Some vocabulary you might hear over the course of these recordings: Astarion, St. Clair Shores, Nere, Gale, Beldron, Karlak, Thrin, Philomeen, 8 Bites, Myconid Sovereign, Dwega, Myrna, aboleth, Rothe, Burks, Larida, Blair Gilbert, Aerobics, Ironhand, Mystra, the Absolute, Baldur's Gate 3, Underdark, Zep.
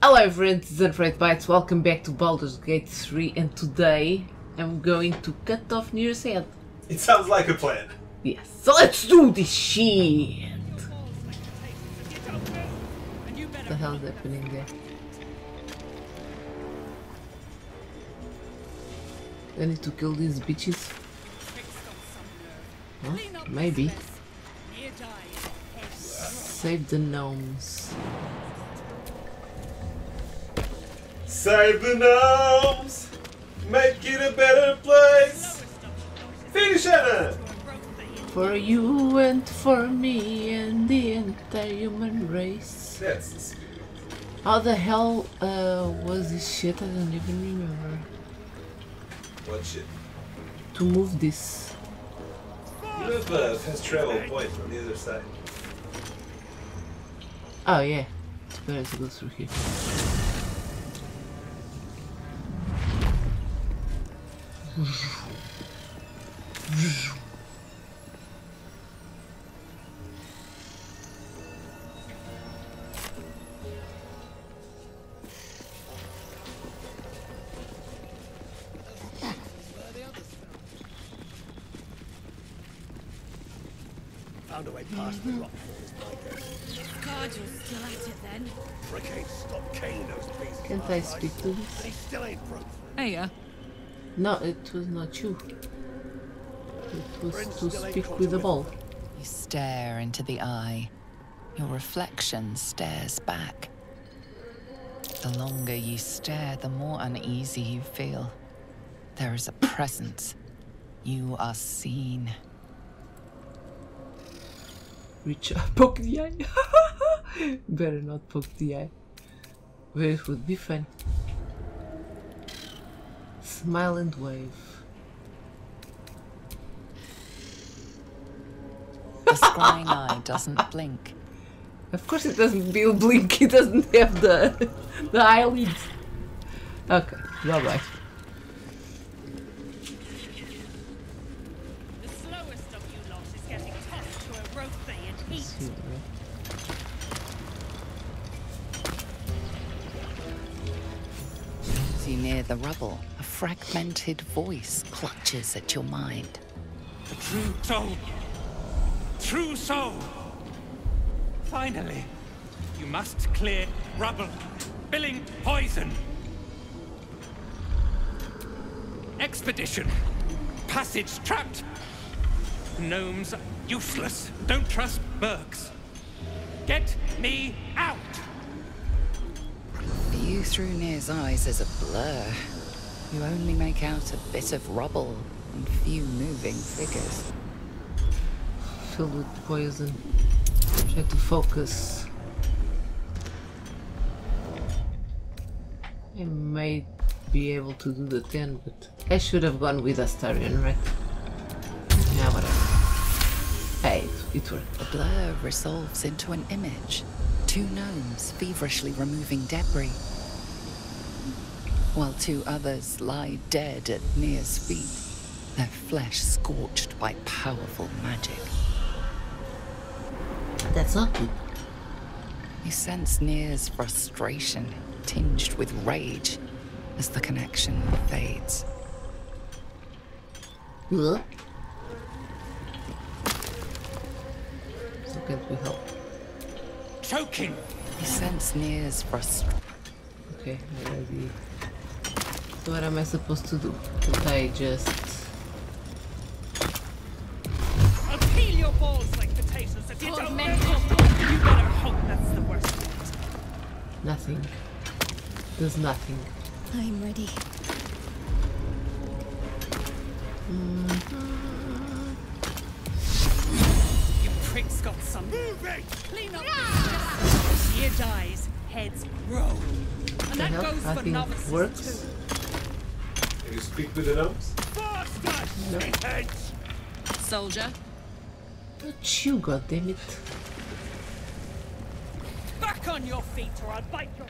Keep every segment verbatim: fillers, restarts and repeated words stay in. Hello friends and eight bites, welcome back to Baldur's Gate three, and today I'm going to cut off Nere's head. It sounds like a plan. Yes, so let's do this shit! What the hell is happening there? I need to kill these bitches? Huh? Maybe. Save the gnomes. Save the gnomes! Make it a better place! Finish it! For you and for me and the entire human race. That's the spirit. How the hell uh, was this shit? I don't even remember. What shit? To move this. Move a fast travel point from the other side. Oh yeah, it's better to go through here. Found a way past the rock falls like this. God, you're still at it then. Frickade, stop killing those beasts. Can't I speak to this? They still ain't broke. Hey, yeah. No, it was not you. It was to speak with the ball. You stare into the eye. Your reflection stares back. The longer you stare, the more uneasy you feel. There is a presence. You are seen. Reach out, poke the eye. Better not poke the eye. Well, it would be fun. Smile and wave. The scrying eye doesn't blink. Of course it doesn't blink, it doesn't have the, the eyelids. Okay, bye bye. The slowest of you lot is getting tossed to a Rothe and heat. See near the rubble. Fragmented voice clutches at your mind. The true soul! True soul! Finally! You must clear rubble, spilling poison! Expedition! Passage trapped! Gnomes useless! Don't trust Burks! Get me out! The view through Nere's eyes is a blur. You only make out a bit of rubble and few moving figures. Filled with poison. Try to focus. I may be able to do the ten, but I should have gone with Astarion, right? Yeah, whatever. Hey, it, it worked. The blur resolves into an image. Two gnomes feverishly removing debris, while two others lie dead at Nere's feet, their flesh scorched by powerful magic. That's not good. You sense Nere's frustration, tinged with rage, as the connection fades. Huh? So can't we help? Choking! You sense Nere's frustration. Okay, maybe. What am I supposed to do? Can't I just... I'll peel your balls like potatoes if you don't make your balls. You better hope that's the worst. Nothing. There's nothing. I'm ready. Mm-hmm. You pricks got some. Moving! Clean up this. Here dies, heads roll. And that goes for novices works. Too. Can you speak with the gnomes? No. Soldier. Don't you, goddammit. Back on your feet or I'll bite your...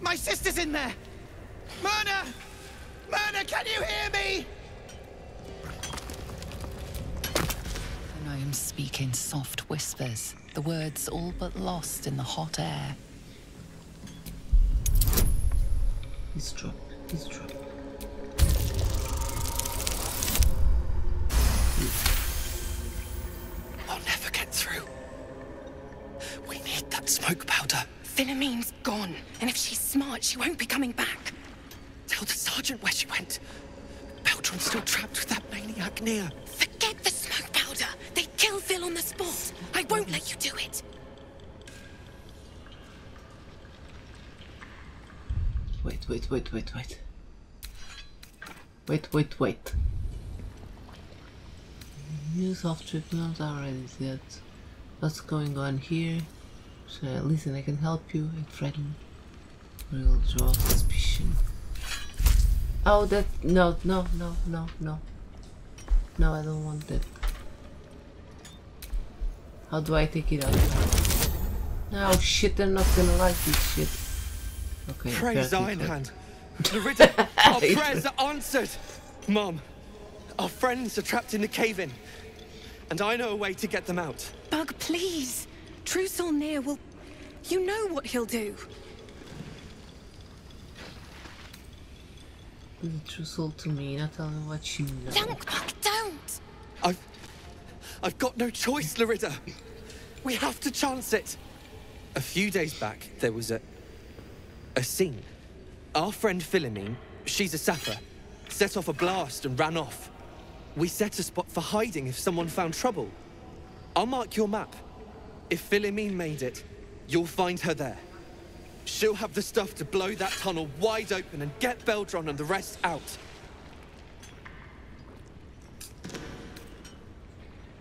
My sister's in there! Myrna! Myrna, can you hear me? The gnomes speak in soft whispers, the words all but lost in the hot air. He's dropped. He's dropped. I'll never get through. We need that smoke powder. Philomeen's gone, and if she's smart, she won't be coming back. Tell the sergeant where she went. Beldron's still trapped with that maniac Nere. Forget the smoke powder. They kill Phil on the spot. I won't let you do it. Wait, wait, wait, wait, wait. Wait, wait, wait. Use of treatment already said. What's going on here? So, listen, I can help you and threaten. We'll draw suspicion. Oh, that. No, no, no, no, no. No, I don't want that. How do I take it out? No, shit, they're not gonna like this shit. Okay. Praise Ironhand. Larida, our prayers are answered. Mom, our friends are trapped in the cave-in. And I know a way to get them out. Bug, please. Truce or Nere will... You know what he'll do. The truce all to me, not tell me what you know. Don't, Bug, don't! I've... I've got no choice, Larida. We have to chance it. A few days back, there was a... a scene. Our friend Philomeen, she's a sapper, set off a blast and ran off. We set a spot for hiding if someone found trouble. I'll mark your map. If Philomeen made it, you'll find her there. She'll have the stuff to blow that tunnel wide open and get Beldron and the rest out.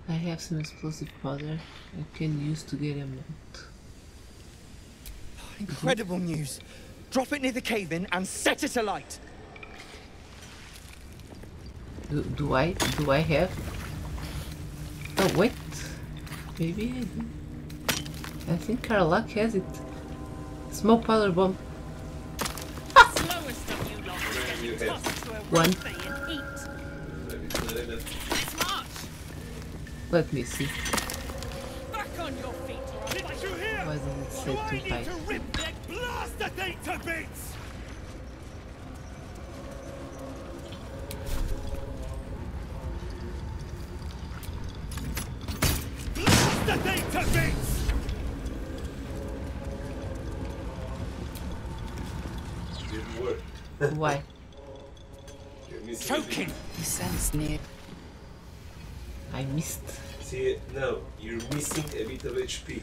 I have some explosive powder I can use to get him out. Incredible news. Drop it near the cave-in and set it alight. Do, do I? Do I have? Oh wait, maybe I do. I think Karlak has it. Smoke powder bomb. Ha! One. Let me see. Back on your feet. Why does it say to fight? Blast the thing to bits! Blast the thing to bits! It didn't work. Why? Choking! You sense Nere. I missed. See, now you're missing a bit of H P.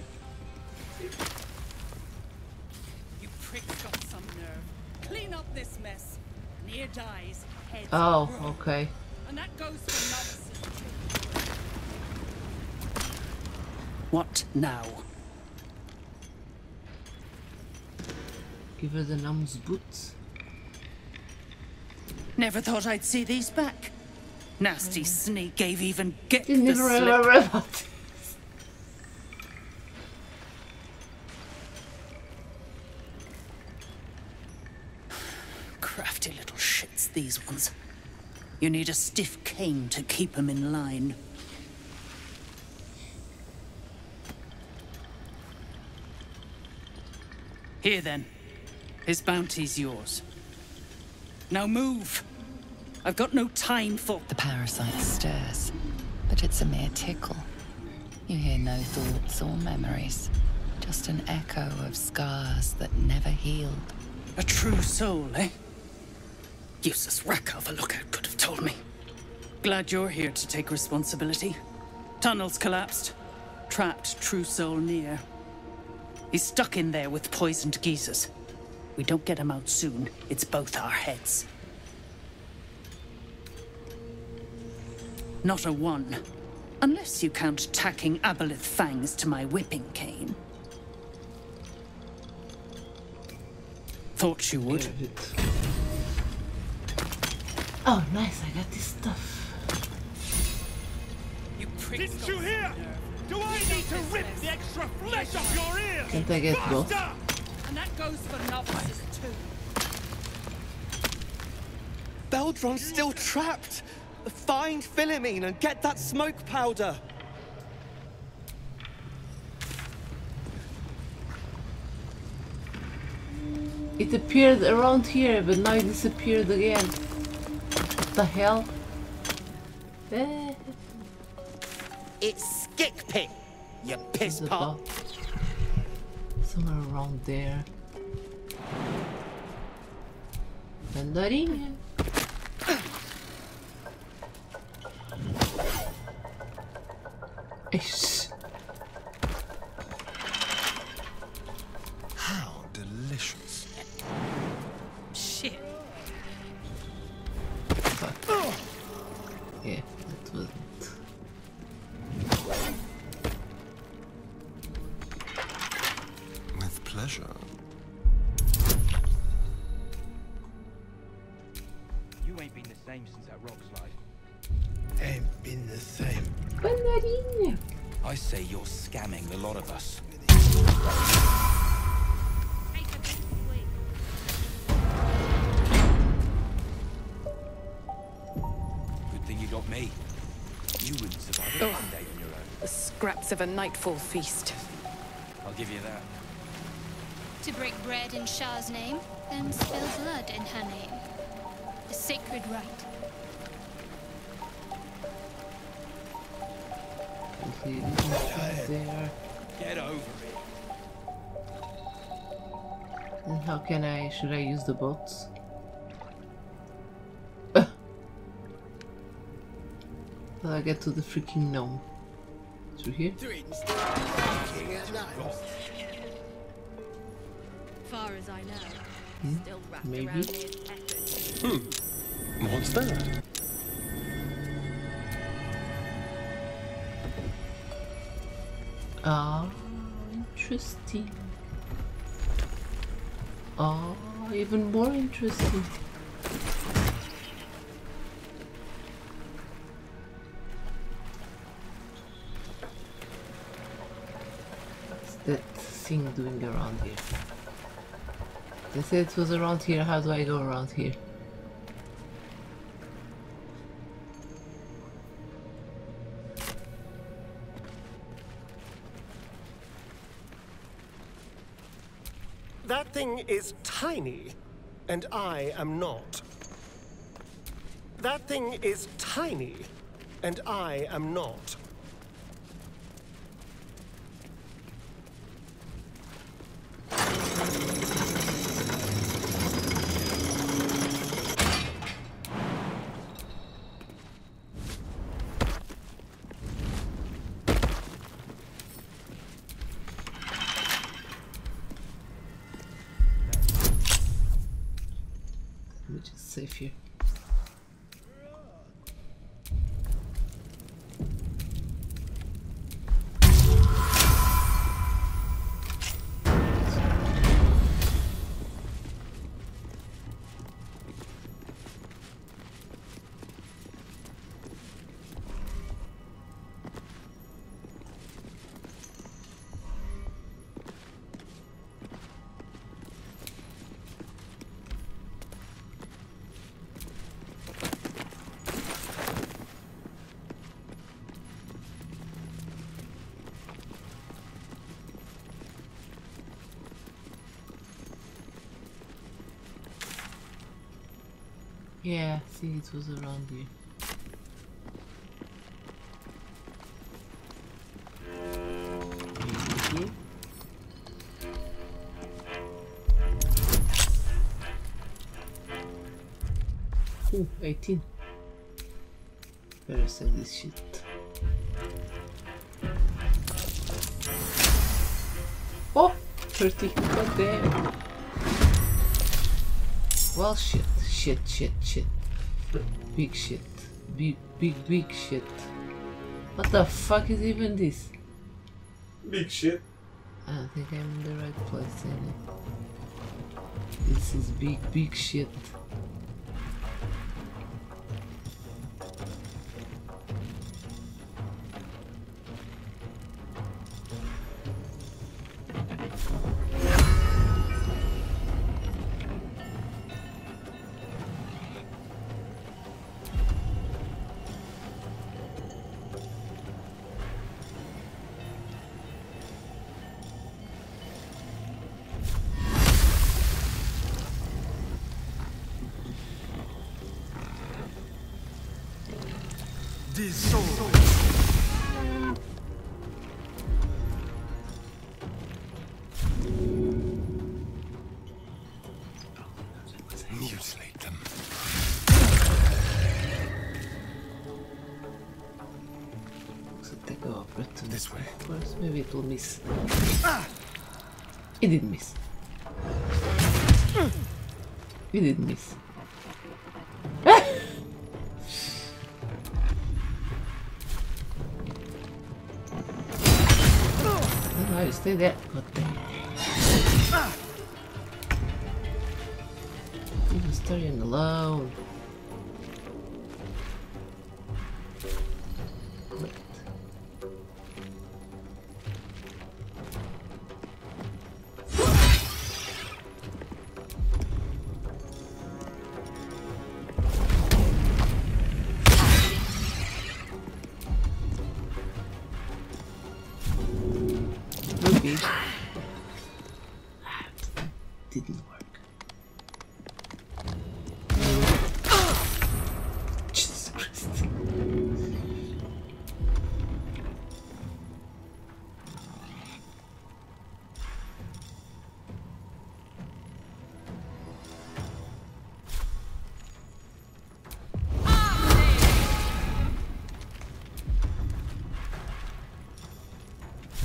You prick's got some nerve. Clean up this mess. Nere dies. Heads oh, broke. Okay. And that goes for novices. What now? Give her the numb's boots. Never thought I'd see these back. Nasty mm. sneak gave even get the slip. Crafty little shits, these ones. You need a stiff cane to keep them in line. Here then. His bounty's yours. Now move! I've got no time for... The parasite stirs, but it's a mere tickle. You hear no thoughts or memories. Just an echo of scars that never healed. A true soul, eh? Useless wreck of a lookout could have told me. Glad you're here to take responsibility. Tunnel's collapsed. Trapped true soul Nere. He's stuck in there with poisoned geezers. We don't get him out soon. It's both our heads. Not a one. Unless you count tacking aboleth fangs to my whipping cane. Thought you would. Oh, nice! I got this stuff. You pricks! Didn't you hear? Do I need to rip the extra flesh off your ear? Can't I get both? And that goes for novices too. Beldron's still trapped. Find Philomeen and get that smoke powder. It appeared around here, but now it disappeared again. What the hell? Eh. It's Skickpit, you piss pot. Somewhere around there. Mandarin. How delicious. Shit. Fuck. Oh. Yeah, that wasn't. With pleasure. You ain't been the same since that rock slide. Ain't been the same. Mandarin. I say you're scamming the lot of us. Good thing you got me. You wouldn't survive a oh. day on your own. The scraps of a nightfall feast. I'll give you that. To break bread in Shah's name, then spill blood in her name. The sacred rite. Okay, there. Get over it. And how can I? Should I use the boats? Till I get to the freaking gnome. Through here. Far as I know. Still wrapped around his efforts. Hmm. What's that? Ah, interesting. Ah, even more interesting. What's that thing doing around here? They said it was around here. How do I go around here? Is tiny, and I am not. That thing is tiny, and I am not. Yeah, see, it was around here. Ooh, eighteen. Better save this shit. Oh, thirty. God damn. Well, shit. Shit, shit, shit. Big shit. Big, big, big shit. What the fuck is even this? Big shit. I don't think I'm in the right place, ain't it? This is big, big shit. these souls. Mutilate them. So take a breath this way. First, maybe it will miss. Ah! It didn't miss. It didn't miss. Oh, you stay there. God damn. Leave Astarion alone.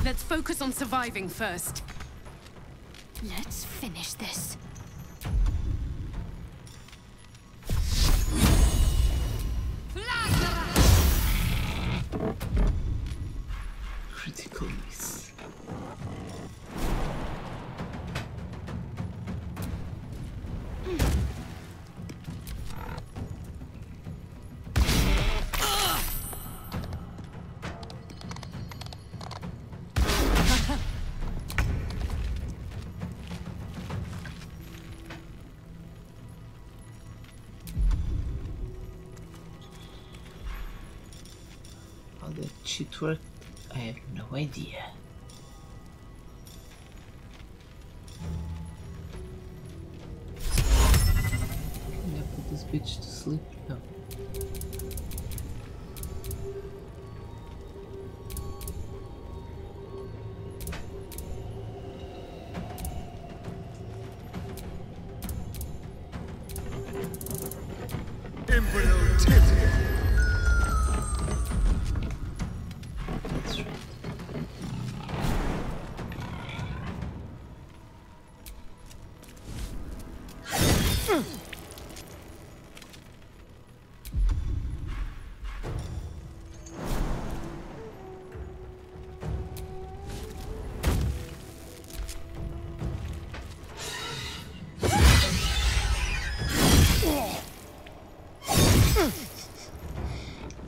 Let's focus on surviving first. Let's finish this. Critical miss. It worked? I have no idea. Can I put this bitch to sleep? No.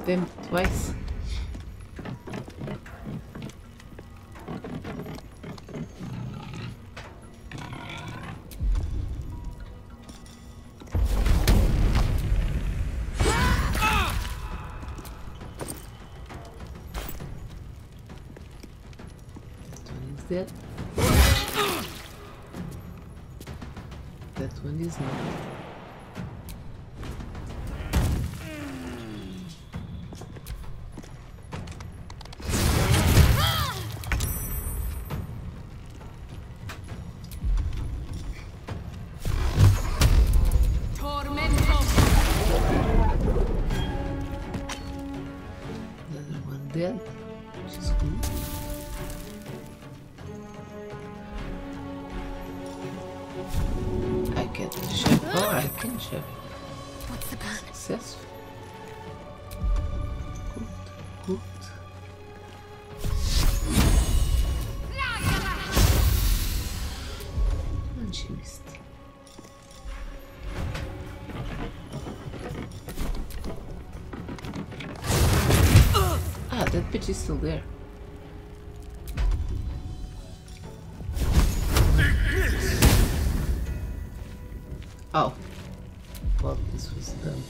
Them twice. That one is dead. That one is not. She's still there. Oh. Well, this was done.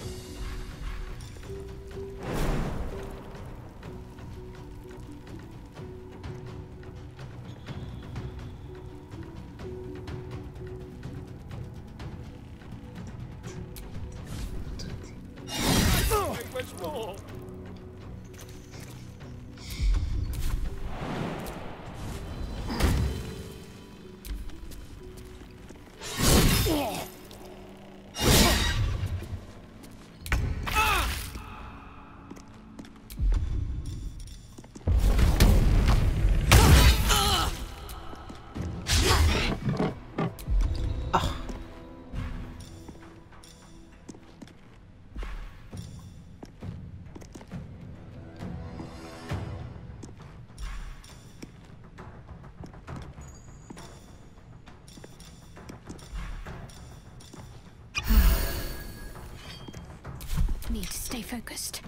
need to stay focused.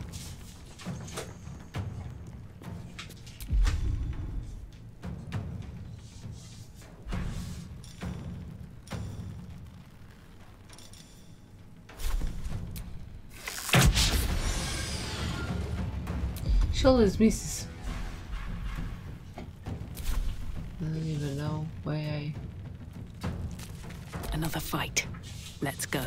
Shoulders misses. I don't even know why I... Another fight. Let's go.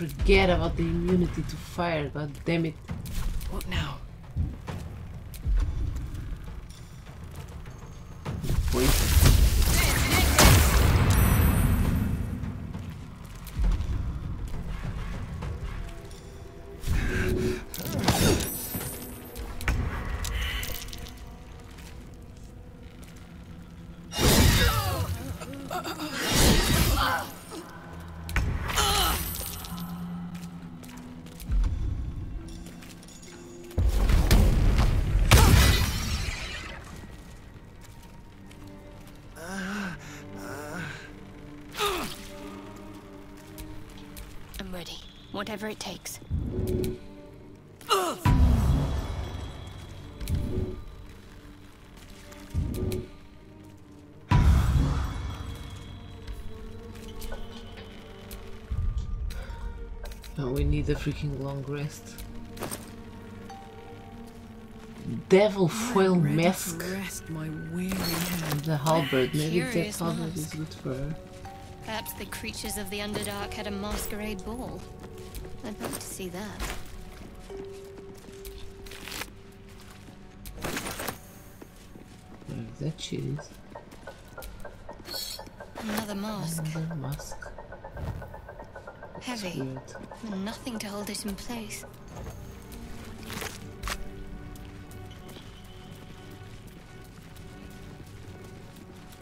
Forget about the immunity to fire, god damn it. What now? Whatever it takes. Oh, we need a freaking long rest. Devil foil mask. Rest, my weary hand. The halberd. Maybe that halberd is good for her. Perhaps the creatures of the Underdark had a masquerade ball. I'd love to see that. Where's that shit is? Another mask. Another mask. Heavy. And nothing to hold it in place.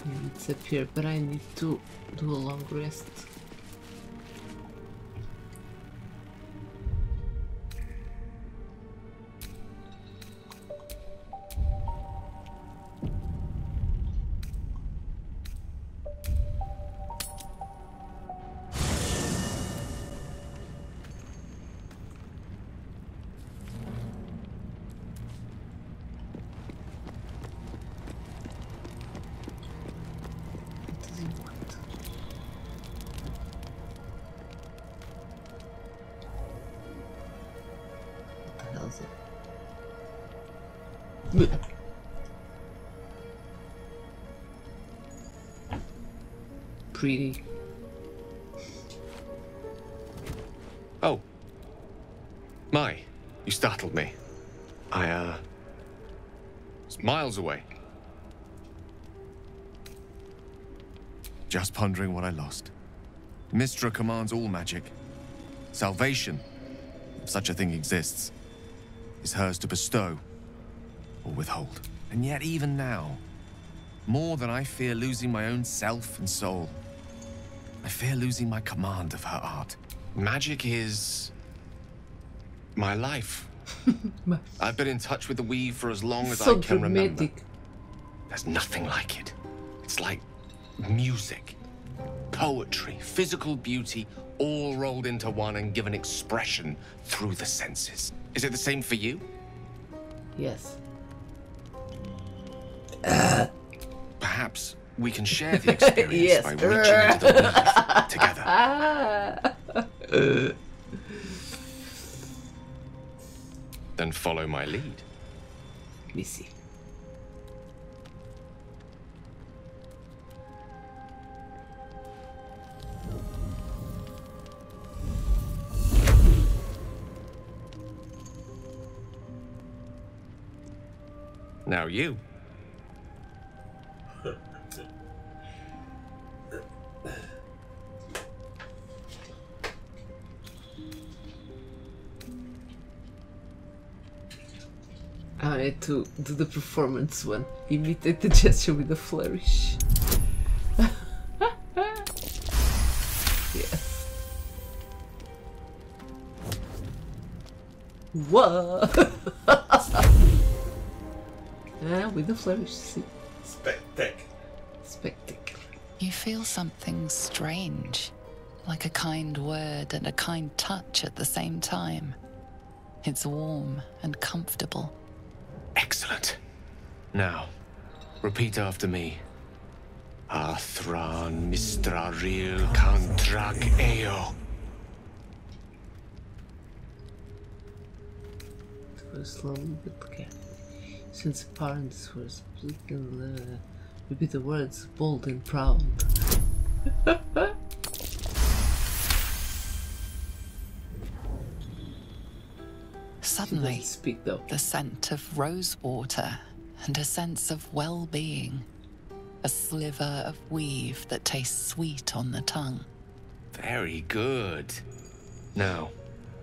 Yeah, it's up here, but I need to do a long rest. Pretty. Oh. My. You startled me. I, uh... It's miles away. Just pondering what I lost. Mystra commands all magic. Salvation, if such a thing exists, is hers to bestow or withhold. And yet even now, more than I fear losing my own self and soul. I fear losing my command of her art. Magic is my life. I've been in touch with the weave for as long as so I can dramatic. remember. There's nothing like it. It's like music, poetry, physical beauty, all rolled into one and given expression through the senses. Is it the same for you? Yes. Uh. Perhaps we can share the experience yes. by reaching into the weave together. Uh. Then follow my lead. We see. Now you. I need to do the performance one. Imitate the gesture with a flourish. Yes. Whoa! Ah, with the flourish, see? Spectacular. Spectacular. You feel something strange, like a kind word and a kind touch at the same time. It's warm and comfortable. Excellent. Now, repeat after me. Athran Mystra Ril Kantrak Eo. It was slowly but carefully. Since parents were split and uh, repeat the words bold and proud. Suddenly, speak, the scent of rose water and a sense of well-being. A sliver of weave that tastes sweet on the tongue. Very good. Now,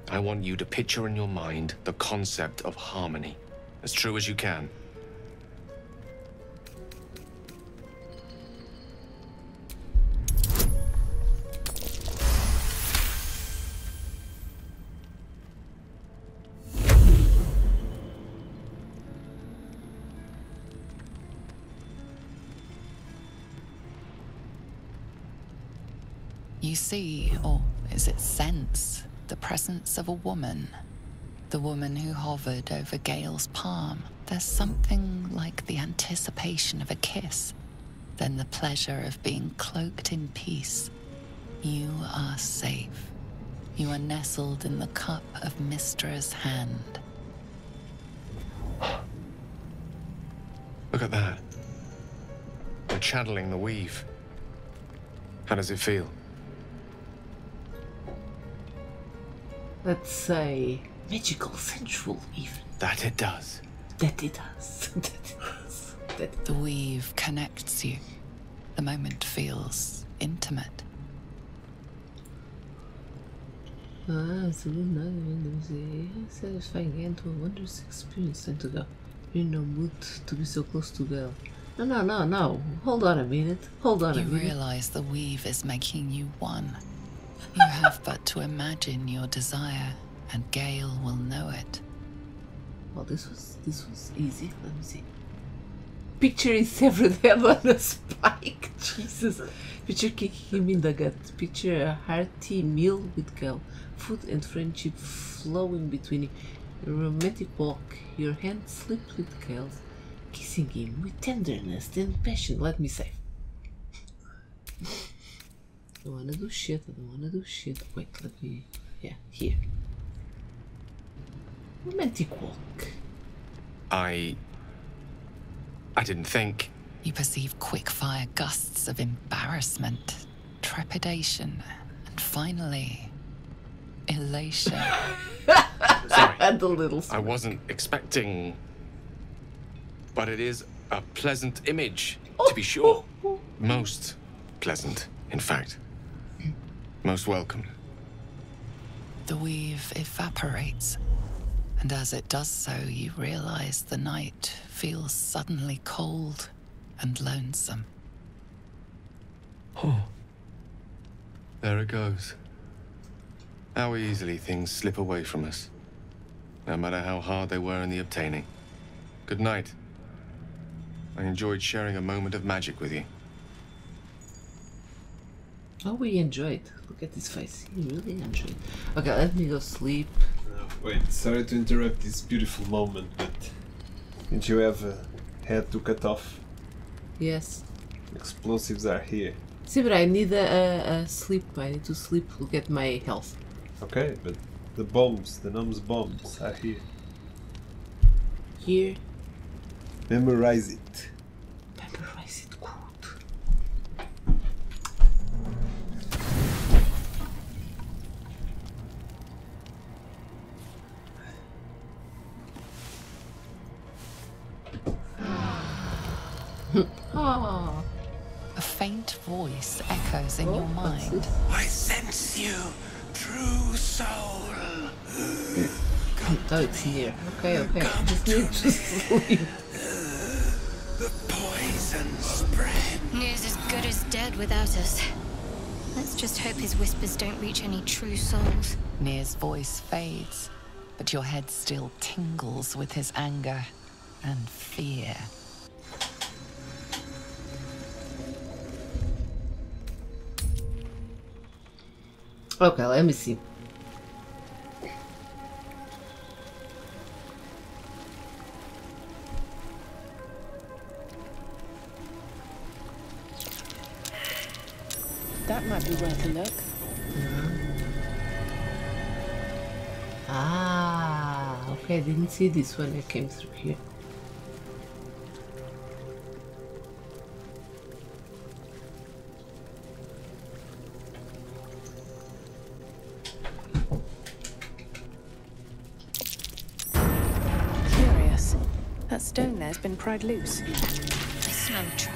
I want you to picture in your mind the concept of harmony. As true as you can. You see, or is it sense, the presence of a woman. The woman who hovered over Gale's palm. There's something like the anticipation of a kiss, then the pleasure of being cloaked in peace. You are safe. You are nestled in the cup of Mystra's hand. Look at that. We're channeling the weave. How does it feel? Let's say... magical, sensual, even. That it does. That it does. That it does. That it does. The weave connects you. The moment feels intimate. Ah, it's a little nice, satisfying and a wondrous experience. Time to go. You're in no mood to be so close to Gale. No, no, no, no. Hold on a minute. Hold on you a minute. You realize the weave is making you one. You have but to imagine your desire. And Gale will know it. Well, this was this was easy. Let me see. Picture is severed head on a spike. Jesus. Picture kicking him in the gut. Picture a hearty meal with Gale. Food and friendship flowing between you. A romantic walk. Your hand slipped with Gale's, kissing him with tenderness and passion. Let me say. I don't wanna do shit. I don't wanna do shit. Wait, let me. Yeah, here. Romantic walk. I... I didn't think... You perceive quick-fire gusts of embarrassment, trepidation, and finally... elation. Sorry. And a little smirk. I wasn't expecting... But it is a pleasant image, to be sure. Most pleasant, in fact. Most welcome. The weave evaporates. And as it does so, you realize the night feels suddenly cold and lonesome. Oh. There it goes. How easily things slip away from us, no matter how hard they were in the obtaining. Good night. I enjoyed sharing a moment of magic with you. Oh, we enjoyed. Look at his face. He really enjoyed. Okay, let me go sleep. Oh, wait, sorry to interrupt this beautiful moment, but didn't you have a head to cut off? Yes. Explosives are here. See, but I need a, a, a sleep. I need to sleep. Look at my health. Okay, but the bombs, the numb's bombs are here. Here. Memorize it. Memorize it good. Oh. A faint voice echoes in oh, your mind. I sense you, true soul. Come oh, it's here. Okay, okay. Come just need to sleep. The poison spread. News as good as dead without us. Let's just hope his whispers don't reach any true souls. Nere's voice fades, but your head still tingles with his anger and fear. Okay, let me see. That might be worth a look. Mm-hmm. Ah, okay, I didn't see this when I came through here. Curious. That stone there's been pried loose. I smell a trap.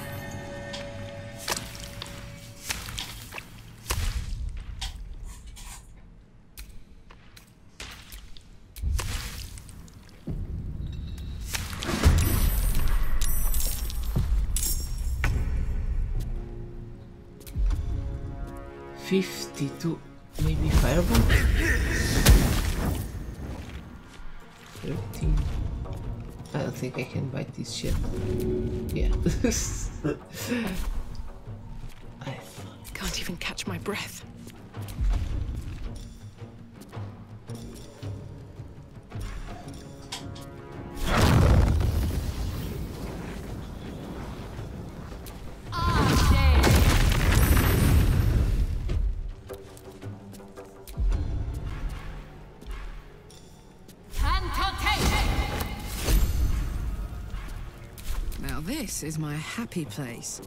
fifty-two, maybe fireball? thirteen. I don't think I can bite this shit. Yeah. I can't even catch my breath. This is my happy place.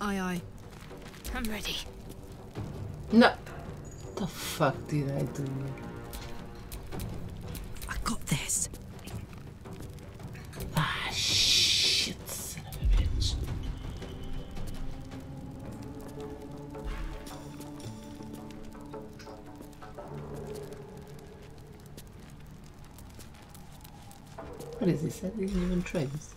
Aye, aye. I'm ready. No. What the fuck did I do? I got this. Ah, shit, son of a bitch. What is this? I didn't even try this.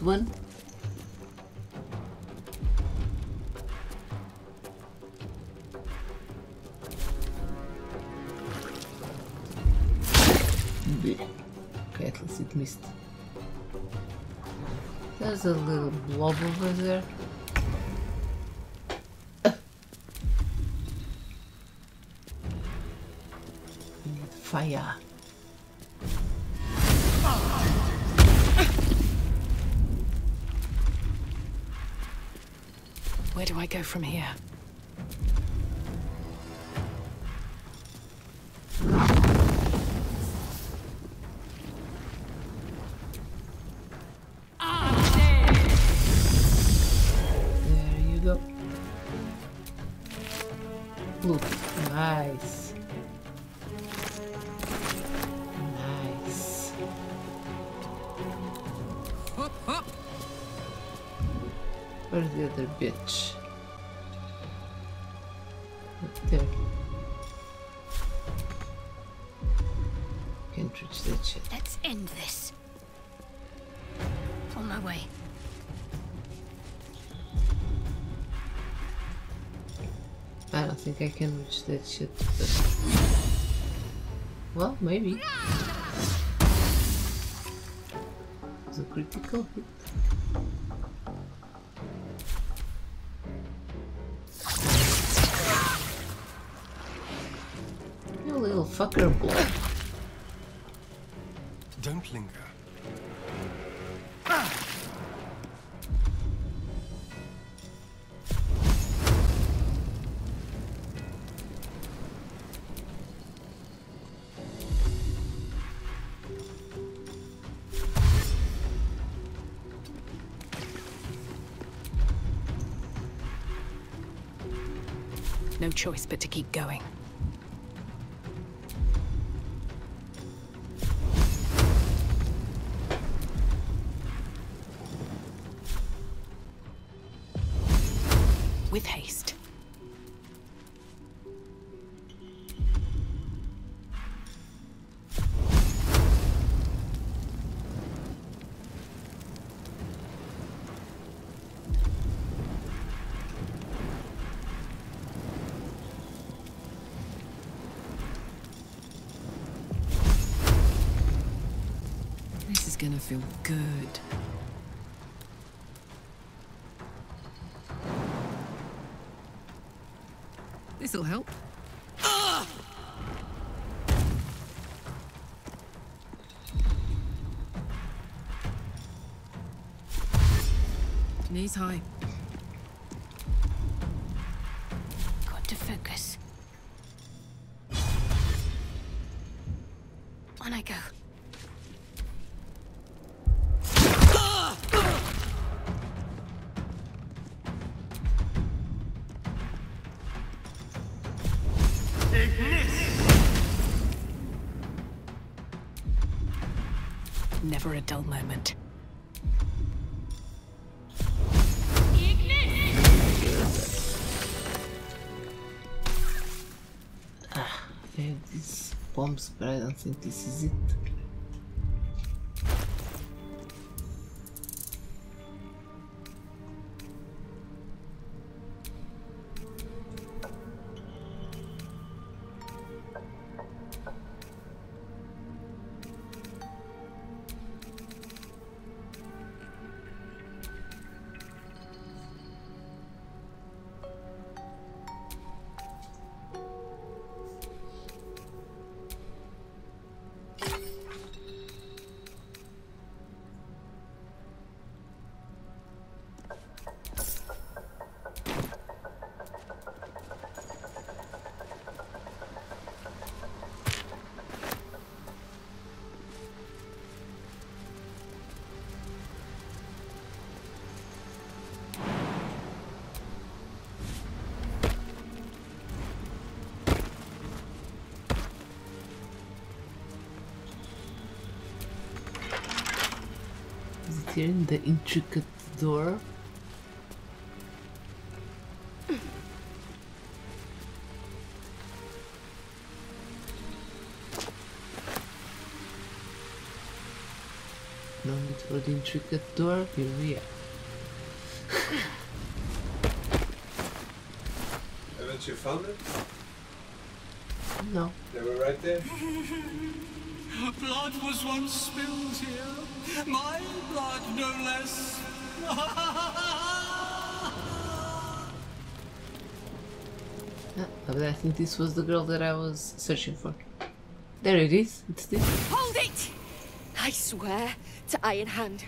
One. Okay, at least it missed. There's a little blob over there. I need fire. Where do I go from here? There you go. Look, nice. Where's the other bitch? Up there. Can't reach that shit. Let's end this. On my way. I don't think I can reach that shit. But... well, maybe. It's a critical hit. You little fucker boy. Don't linger. No choice but to keep going. With haste. Gonna feel good. This'll help. Ah! Knees high. Got to focus. On I go. Never a dull moment. Ah, I have these bombs, but I don't think this is it. In the intricate door. No need for the intricate door, here we are. Haven't you found it? No. They were right there. Blood was once spilled here. My blood, no less. Ah, but I think this was the girl that I was searching for. There it is. It's this. Hold it! I swear to Ironhand.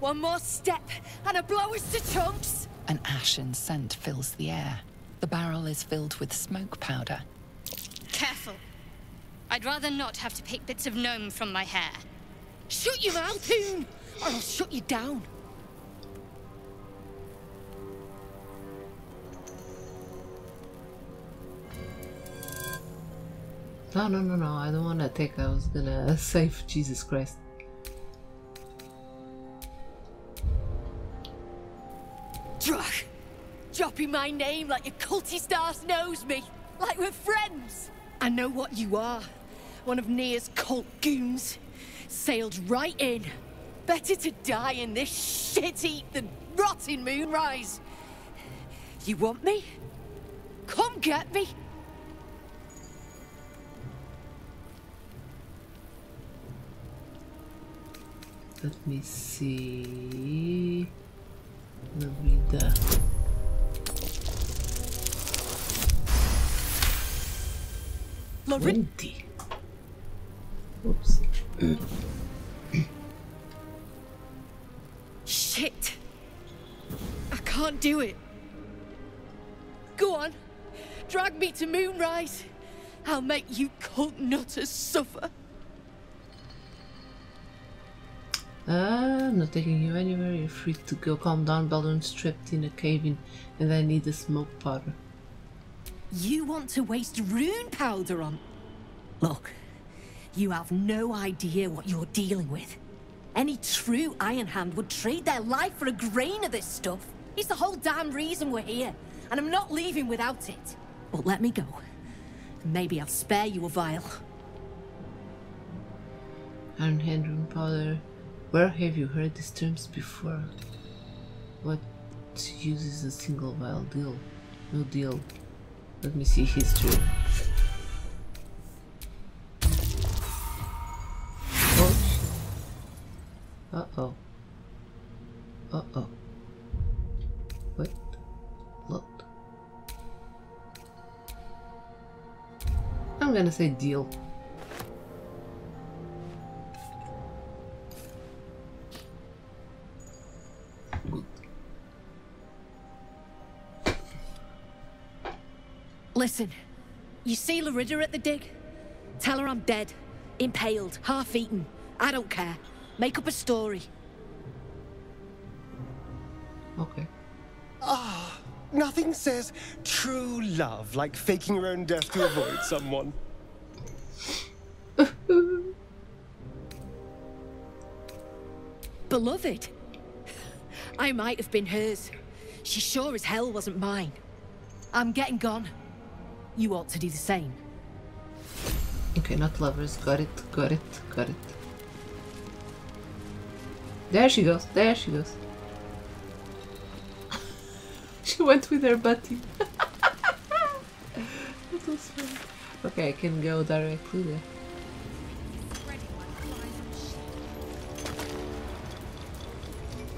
One more step and a blow is to chunks. An ashen scent fills the air. The barrel is filled with smoke powder. Careful. I'd rather not have to pick bits of gnome from my hair. Shut your mouth, Hoon, or I'll shut you down. No, no, no, no, I don't want to attack. I was gonna save. Jesus Christ. Drop. my name like your cultist arse knows me. Like we're friends. I know what you are. One of Nere's cult goons. Sailed right in. Better to die in this shit heap than rot in Moonrise. You want me? Come get me. Let me see. Larida. Larida. Oops. Shit. I can't do it. Go on. Drag me to Moonrise. I'll make you cult nutters suffer. Uh, I'm not taking you anywhere, you're free to go. Calm down, Beldron's trapped in a cave-in and I need the smoke powder. You want to waste rune powder on... Look, you have no idea what you're dealing with. Any true Ironhand would trade their life for a grain of this stuff. It's the whole damn reason we're here, and I'm not leaving without it. But let me go. Maybe I'll spare you a vial. Ironhand rune powder... Where have you heard these terms before? What uses a single vial deal? No deal. Let me see history. Oh. Uh oh. Uh oh. Wait. Look. I'm gonna say deal. Listen, you see Larida at the dig? Tell her I'm dead, impaled, half-eaten. I don't care. Make up a story. Okay. Ah, oh, nothing says true love like faking your own death to avoid someone. Beloved? I might have been hers. She sure as hell wasn't mine. I'm getting gone. You ought to do the same. Okay, not lovers. Got it, got it, got it. There she goes, there she goes. She went with her buddy. That was funny. Okay, I can go directly there.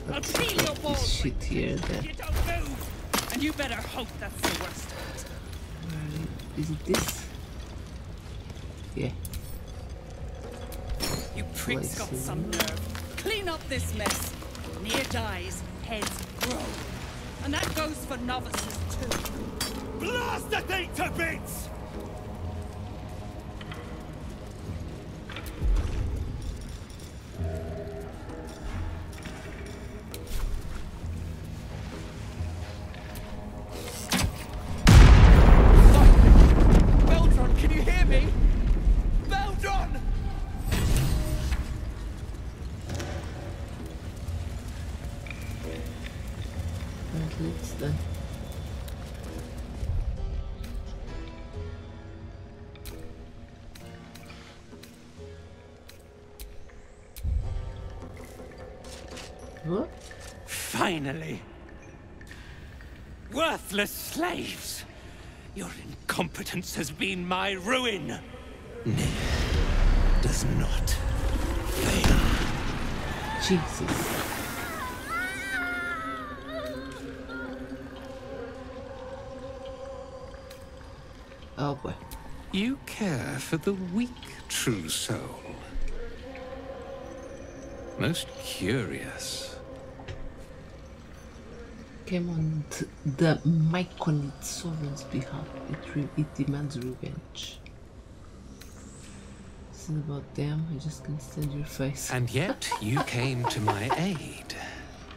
Let's see this shit here, then. You don't move, and you better hope that's the worst. Is it this? Yeah. You pricks got some nerve. Clean up this mess. Nere dies, heads grow. And that goes for novices too. Blast the thing to bits! Finally! Worthless slaves! Your incompetence has been my ruin! Nere does not fail. Jesus. Oh boy. You care for the weak, true soul. Most curious. Came on the Myconid Sovereign's behalf. It, re it demands revenge. It's not about them, I just can't stand your face. And yet, you came to my aid.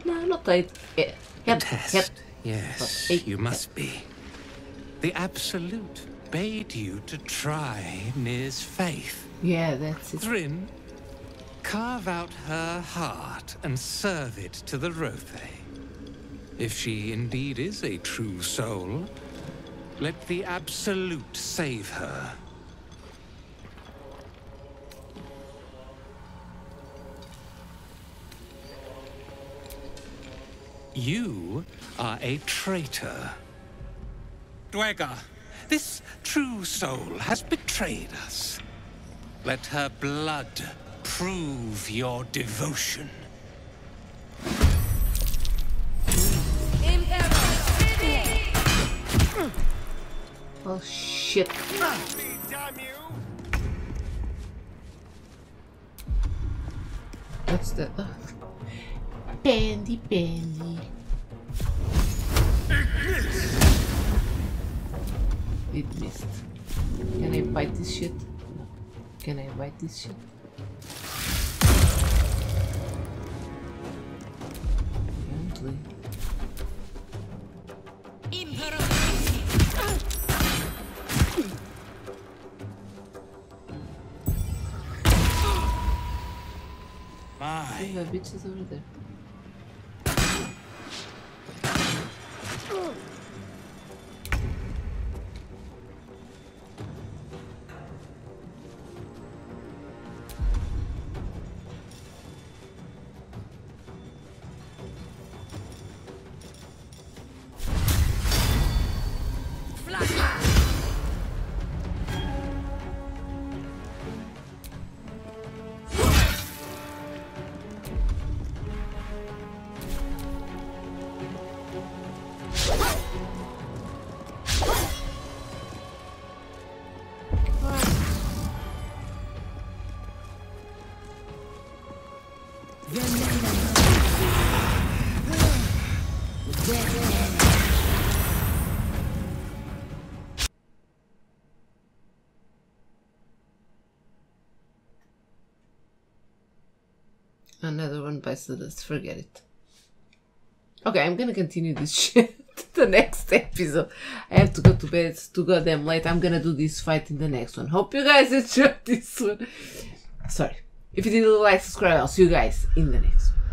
No, not aid. Yeah. Yep. Test, yep. Yes, aid. You must be. The Absolute bade you to try Nere's faith. Yeah, that's it. Thrin, carve out her heart and serve it to the Rothe. If she indeed is a true soul, let the Absolute save her. You are a traitor. Dwega, this true soul has betrayed us. Let her blood prove your devotion. Oh shit. What's that? Bandy, bandy. It missed. Can I bite this shit? No. Can I bite this shit? Apparently. My. There bitches over there. Another one bites the dust, forget it. Okay, I'm gonna continue this shit the next episode. I have to go to bed, it's too goddamn late. I'm gonna do this fight in the next one. Hope you guys enjoyed this one. Sorry. If you didn't like, subscribe, I'll see you guys in the next one.